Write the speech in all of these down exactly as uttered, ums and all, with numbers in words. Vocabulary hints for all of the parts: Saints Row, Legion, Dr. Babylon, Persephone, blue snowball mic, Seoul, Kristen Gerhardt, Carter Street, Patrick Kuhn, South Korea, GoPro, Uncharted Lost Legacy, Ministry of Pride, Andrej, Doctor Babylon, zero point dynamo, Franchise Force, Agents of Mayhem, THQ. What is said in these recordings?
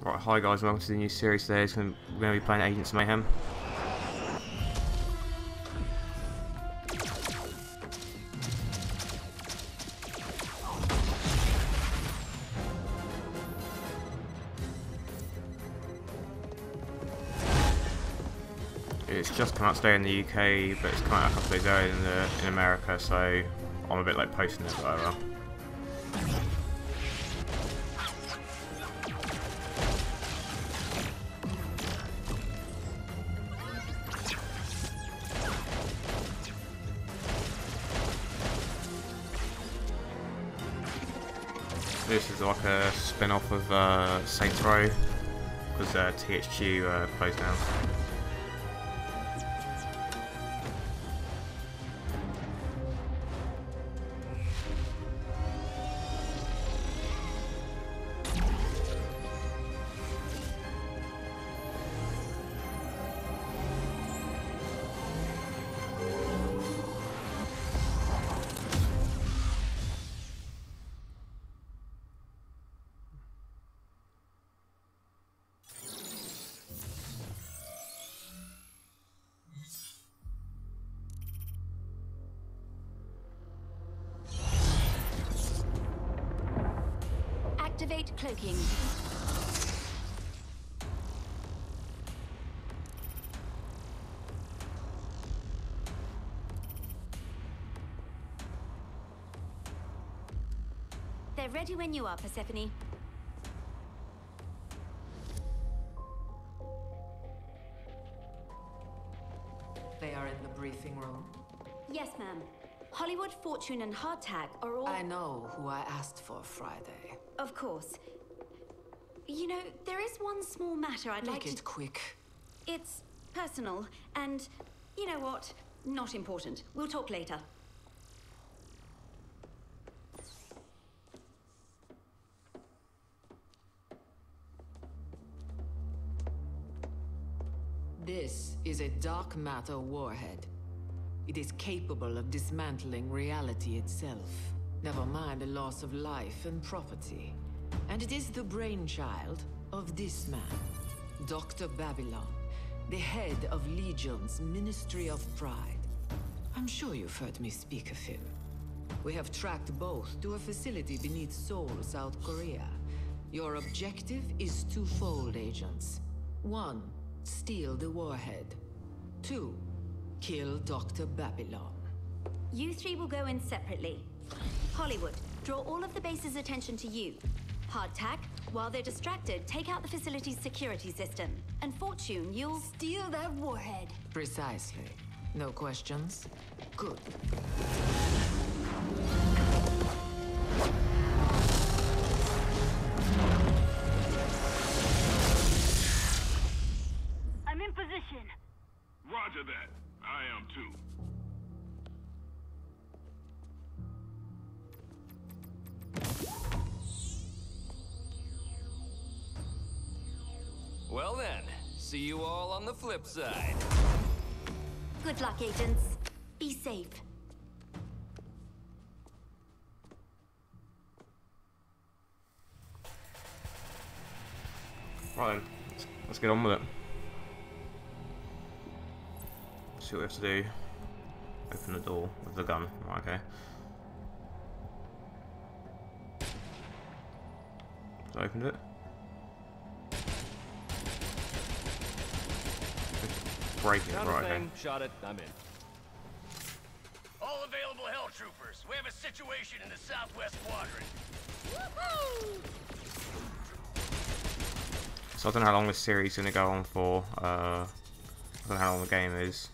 Right, hi guys, welcome to the new series today. It's gonna, we're going to be playing Agents of Mayhem. It's just come out today in the U K, but it's come out a couple of days earlier in, the, in America, so I'm a bit late posting it, but I will. This is like a spin-off of uh, Saints Row, because uh, T H Q uh, plays now. Activate cloaking. They're ready when you are, Persephone. They are in the briefing room? Yes, ma'am. Hollywood, Fortune, and Hardtack are all... I know who I asked for Friday. Of course. You know, there is one small matter I'd Make like to... Make it quick. It's personal, and, you know what? Not important. We'll talk later. This is a dark matter warhead. It is capable of dismantling reality itself. Never mind the loss of life and property. And it is the brainchild of this man, Doctor Babylon, the head of Legion's Ministry of Pride. I'm sure you've heard me speak of him. We have tracked both to a facility beneath Seoul, South Korea. Your objective is twofold, agents. One, steal the warhead. Two, kill Doctor Babylon. You three will go in separately. Hollywood, draw all of the base's attention to you. Hardtack, while they're distracted, take out the facility's security system. And Fortune, you'll... steal that warhead. Precisely. No questions? Good. I'm in position. Roger that. I am too. Well then, see you all on the flip side. Good luck, agents. Be safe. Right then, let's, let's get on with it. See what we have to do. Open the door with the gun. Right, okay. I opened it. Break it. Right, okay. Shot it. I'm in. All available hell troopers. We have a situation in the southwest quadrant. Woohoo! So I don't know how long this series is going to go on for. Uh, I don't know how long the game is.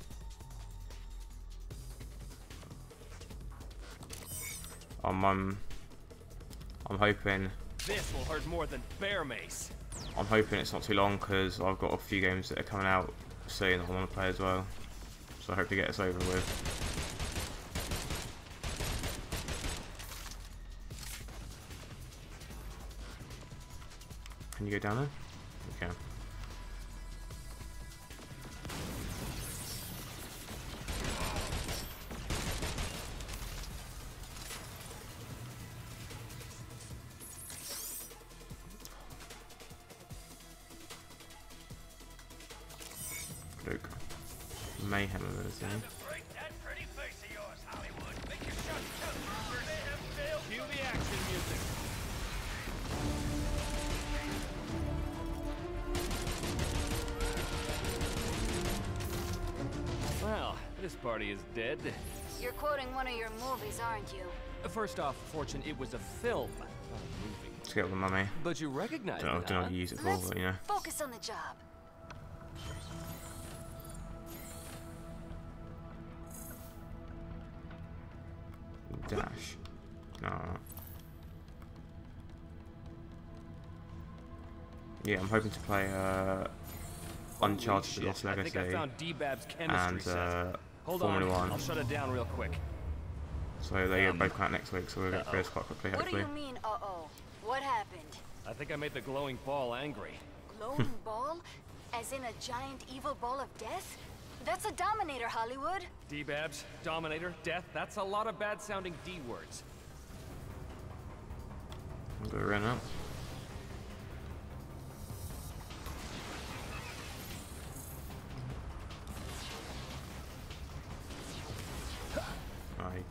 I'm um, I'm hoping this will hurt more than bear mace. I'm hoping it's not too long because I've got a few games that are coming out soon that I want to play as well. So I hope to get this over with. Can you go down there? Okay. Luke. Mayhem ability. Well, this party is dead. You're quoting one of your movies, aren't you? First off, Fortune, it was a film. Let's get the mummy. But you recognize it. I don't know what you use it for, but yeah. Focus on the job. Dash. No. Yeah, I'm hoping to play uh, Uncharted Lost Legacy and uh, Formula One. I'll shut it down real quick. So they um, get both out next week, so we'll get through this quite quickly, hopefully. What do you mean, uh-oh? What happened? I think I made the glowing ball angry. Glowing ball? As in a giant evil ball of death? That's a dominator, Hollywood. D BAPS, dominator, death, that's a lot of bad-sounding D-words. I'm gonna run out.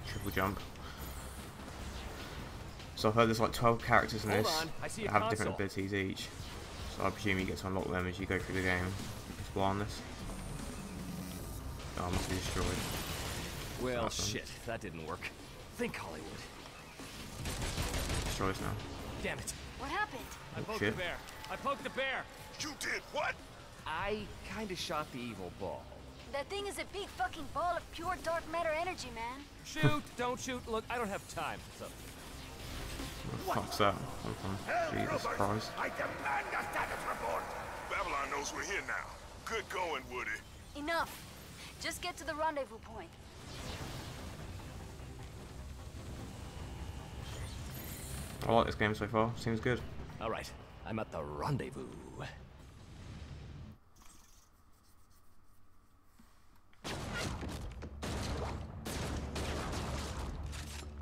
Triple jump. So I've heard there's like twelve characters in Hold this that have console. different abilities each. So I presume you get to unlock them as you go through the game. Explore on this. Oh, I must be destroyed. Well, awesome. Shit, that didn't work. Think Hollywood. Destroys now. Damn it! What happened? I poked shit. the bear. I poked the bear. You did what? I kind of shot the evil ball. That thing is a big fucking ball of pure dark matter energy, man. Shoot, don't shoot. Look, I don't have time. So. What the fuck's that? Hell, Jesus Christ. I demand a status report. Babylon knows we're here now. Good going, Woody. Enough. Just get to the rendezvous point. I like this game so far. Seems good. All right, I'm at the rendezvous.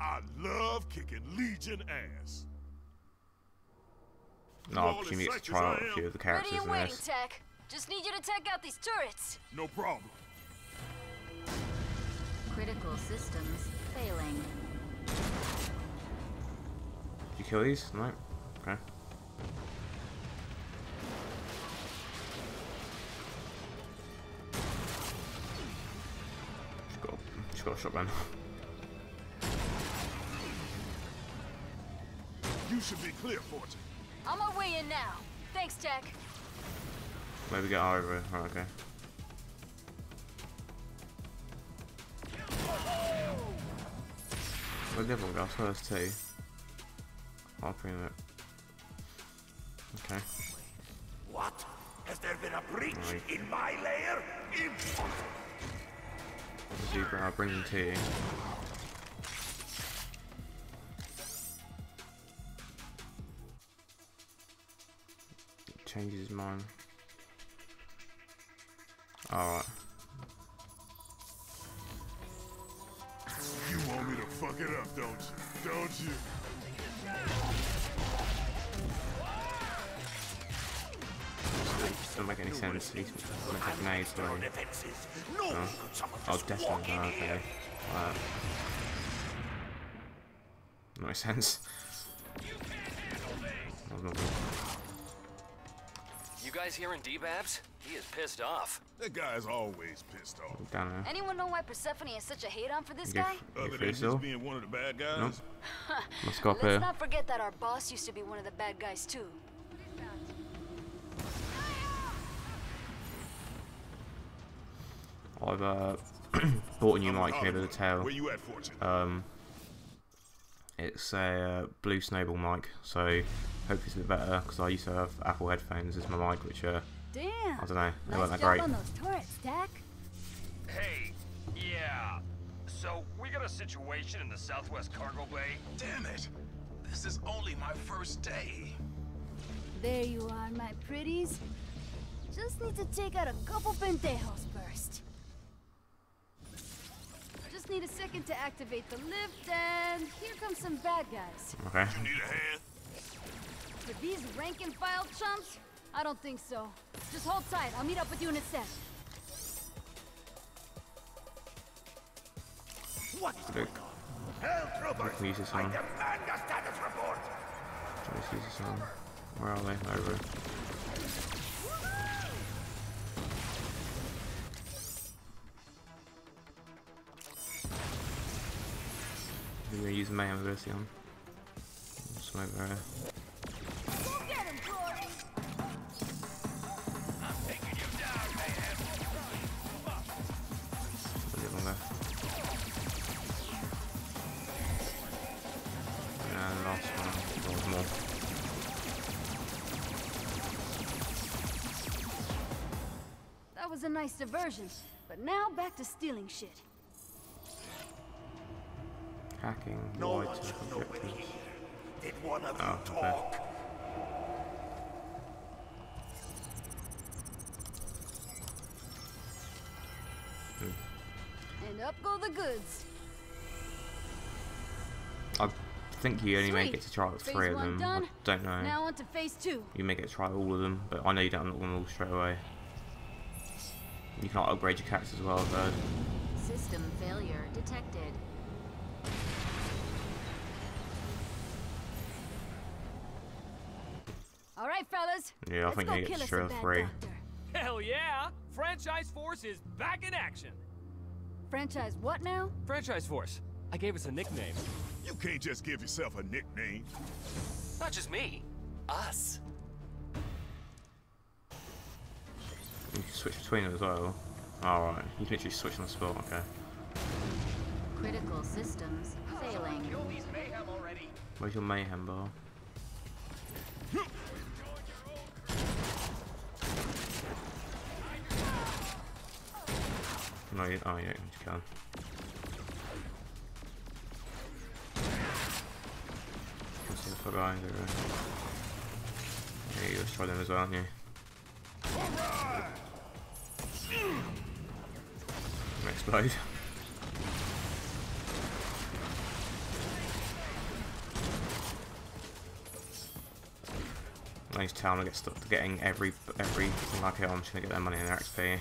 I love kicking Legion ass. No, you need to try out a few of the characters in this. Tech? Just need you to take out these turrets. No problem. Critical systems failing. Did you kill these? No. Okay. Just got, just got a shotgun. You should be clear, Fortune. I'm on my way in now. Thanks, Jack. Maybe get over. Oh, okay. Where did everyone go? First two. I'll bring it. Okay. What? Has there been a breach right. in my lair? Impossible. I'll bring them to you. Changes his mind. Alright. You want me to fuck it up, don't you? Don't you? Doesn't make any sense. He's like a grenade, sorry. Oh, oh definitely. Oh, okay. Wow. No sense. That was not good. You guys hearing D BAPS? He is pissed off. That guy's always pissed off. Down Anyone know why Persephone is such a hate on for this you guy? Other than just being one of the bad guys? Nope. Let's go up here. Let's not forget that our boss used to be one of the bad guys too. I've uh, bought a new mic here with a tail. Where you at, Fortune? Um, it's a uh, blue snowball mic, so. Hope it's a bit better because I used to have Apple headphones as my mic, which uh, Damn. I don't know, they weren't that great. On those turrets, Dak. Hey, yeah. So we got a situation in the Southwest Cargo Bay. Damn it! This is only my first day. There you are, my pretties. Just need to take out a couple pendejos first. Just need a second to activate the lift, and here come some bad guys. Okay. You need a hand? For these rank and file chumps? I don't think so. Just hold tight. I'll meet up with you in a sec. What is going on? Hell, troopers! I demand a status report! Try to seize this on. Where are they? Over. I'm going to use my ambulancy on. Just over there. A nice diversion, but now back to stealing shit. Hacking. No one should know we're here. Did one of oh, you talk? Hmm. And up go the goods. I think you only Sweet. may get to try like three phase of them. Done. I don't know. Now on to phase two. You may get to try all of them, but I know you don't unlock them all straight away. You can't upgrade your cats as well, though. System failure detected. All right, fellas. Yeah, I Let's think they get through three. Doctor. Hell yeah! Franchise Force is back in action. Franchise what now? Franchise Force. I gave us a nickname. You can't just give yourself a nickname. Not just me. Us. You can switch between them as well. Alright, you can literally switch on the spot, okay. Critical systems failing. Where's your mayhem bar? No, you, oh yeah, you can. Let's see if I got either. Yeah, you guys try them as well, aren't you? Explode. I just tell them I get stuck to getting every every like it. I'm just gonna get their money and their X P.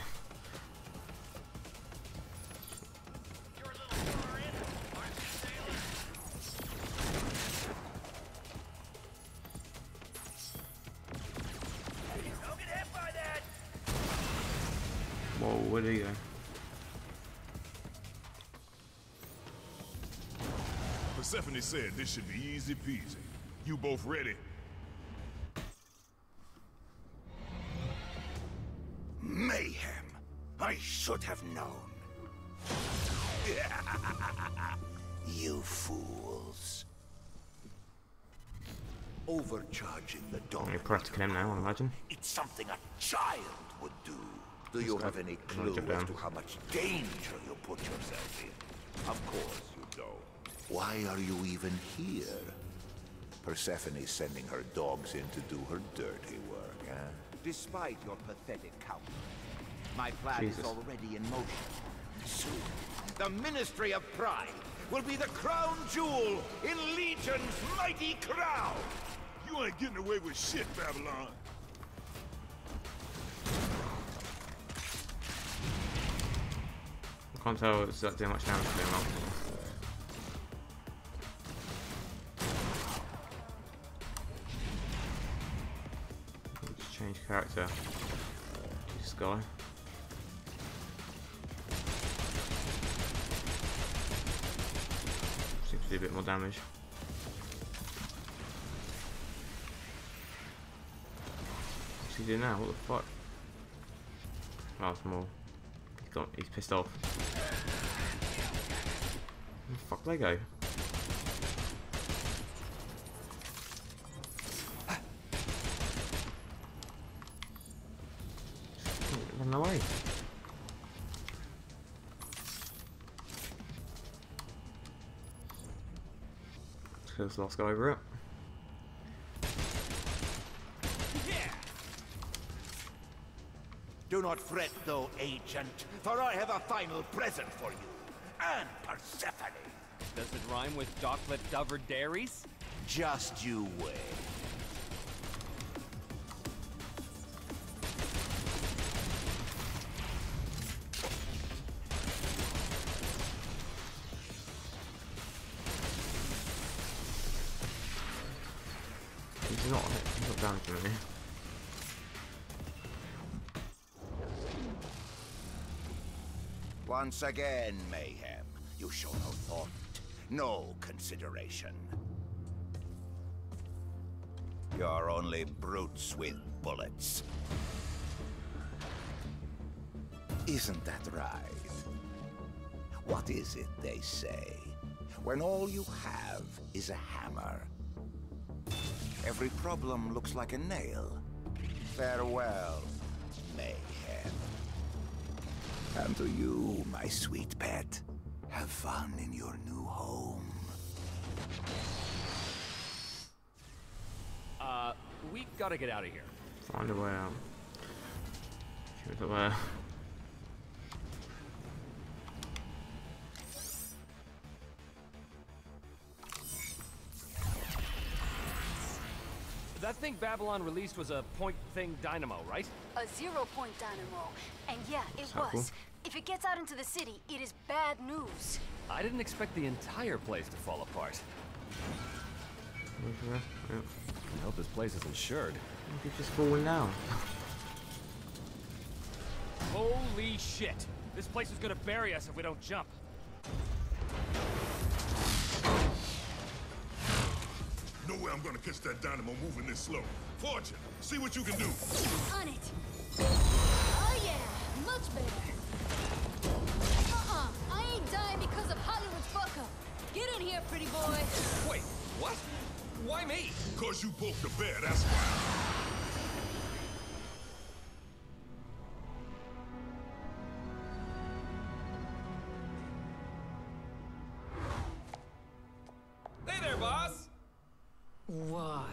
Whoa, where did he go? Persephone said this should be easy peasy. You both ready? Mayhem! I should have known. You fools. Overcharging the dog. You're practicing him now, I imagine. It's something a child would do. Do you have any clue as to how much danger you put yourself in? Of course you don't. Why are you even here? Persephone's sending her dogs in to do her dirty work, eh? Despite your pathetic countenance, my plan Jesus. is already in motion. Soon, the Ministry of Pride will be the crown jewel in Legion's mighty crown! You ain't getting away with shit, Babylon. I can't tell it's not doing much damage to him. Let's change character to this guy. Seems to do a bit more damage. What's he doing now? What the fuck? Oh, it's more. He's gone. He's pissed off. Where the fuck they go? Run away. Let's kill this last guy over it. Do not fret, though, Agent, for I have a final present for you. And Persephone. Does it rhyme with chocolate dover dairies? Just you wait. He's not, he's not damaging me. Once again, Mayhem, you show no thought, no consideration. You're only brutes with bullets. Isn't that right? What is it they say? When all you have is a hammer, every problem looks like a nail. Farewell, Mayhem. And to you, my sweet pet, have fun in your new home. Uh, we gotta get out of here. Find a way out. Here's a way out. That thing Babylon released was a point thing dynamo, right? A zero point dynamo. And yeah, it so was. Cool. If it gets out into the city, it is bad news. I didn't expect the entire place to fall apart. Mm-hmm. Yep. I hope this place is insured. It's just falling down. Holy shit! This place is gonna bury us if we don't jump. No way I'm gonna catch that dynamo moving this slow. Fortune, see what you can do. On it. Oh yeah, much better. Uh-uh, I ain't dying because of Hollywood's fuck-up. Get in here, pretty boy. Wait, what? Why me? Because you poked the bear, that's why. Hey there, boss! Why?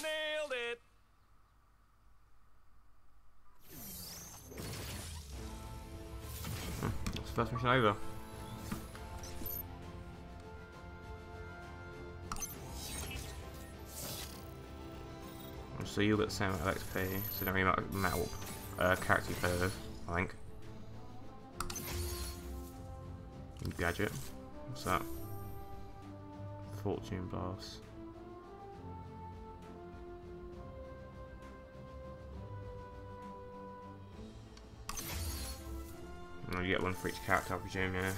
Nailed it. Hmm. That's the first mission over. So you'll get the same amount of X P, so it doesn't really matter what uh, character you play with, I think. Gadget. What's that? Fortune blast. And you get one for each character, I presume, yeah.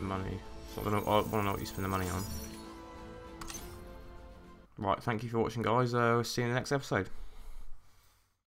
Money. So I want to know what you spend the money on. Right, thank you for watching, guys. Uh, see you in the next episode.